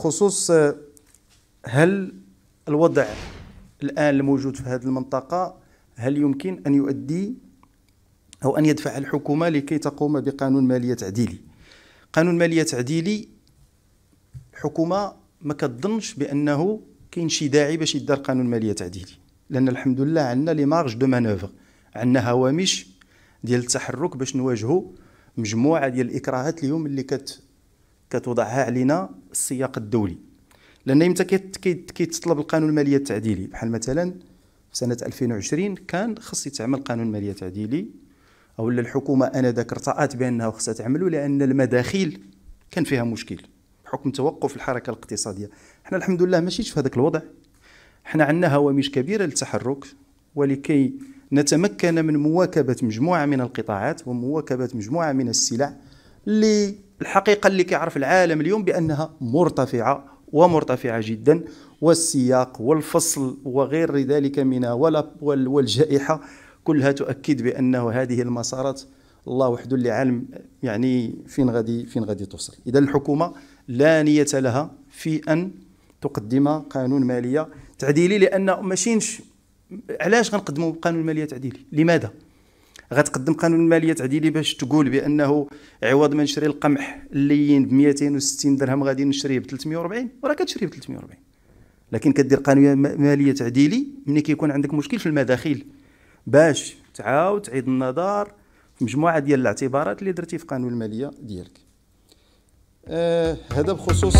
بخصوص هل الوضع الآن الموجود في هذه المنطقة هل يمكن أن يؤدي أو أن يدفع الحكومة لكي تقوم بقانون مالية تعديلي؟ قانون مالية تعديلي الحكومة ما كتظنش بأنه كاين شي داعي باش يدار قانون مالية تعديلي، لأن الحمد لله عندنا لي مارج دو مانوفر، عندنا هوامش ديال التحرك باش نواجهوا مجموعة ديال الإكراهات اليوم اللي كتوضعها علينا السياق الدولي. لأن إمتى كيتطلب القانون المالية التعديلي؟ بحال مثلا في سنة 2020 كان خص يتعمل قانون مالية تعديلي، أولا الحكومة آنذاك ارتأت بأنها خصها تعملو لأن المداخيل كان فيها مشكل بحكم توقف الحركة الاقتصادية. حنا الحمد لله ماشيش في هذاك الوضع، حنا عندنا هوامش كبيرة للتحرك، ولكي نتمكن من مواكبة مجموعة من القطاعات ومواكبة مجموعة من السلع اللي الحقيقة اللي كيعرف العالم اليوم بأنها مرتفعة ومرتفعة جدا، والسياق والفصل وغير ذلك من والجائحة كلها تؤكد بأنه هذه المسارات الله وحده اللي عالم يعني فين غادي توصل. إذا الحكومة لا نية لها في أن تقدم قانون مالية تعديلي، لأن ماشينش علاش غنقدموا قانون مالية تعديلي؟ لماذا؟ غتقدم قانون مالية تعديلي باش تقول بأنه عوض ما نشري القمح اللين ب 260 درهم غادي نشريه ب 340، وراه كتشريه ب 340، لكن كدير قانون مالية تعديلي ملي كيكون عندك مشكل في المداخيل باش تعاود تعيد النظر في مجموعة ديال الاعتبارات اللي درتي في قانون المالية ديالك. هذا بخصوص